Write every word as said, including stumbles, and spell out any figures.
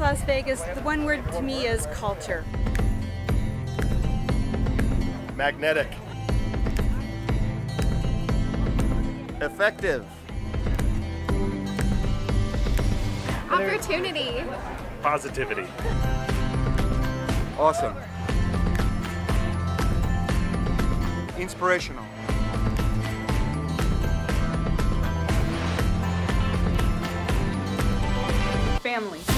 Las Vegas, the one word to me is culture. Magnetic. Effective. Opportunity. Positivity. Awesome. Inspirational. Family.